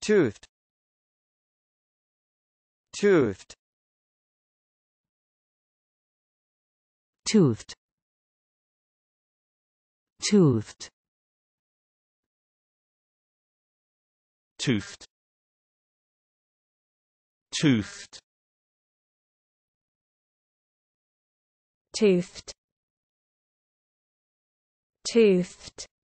toothed, toothed, toothed, toothed, toothed, toothed, toothed, toothed.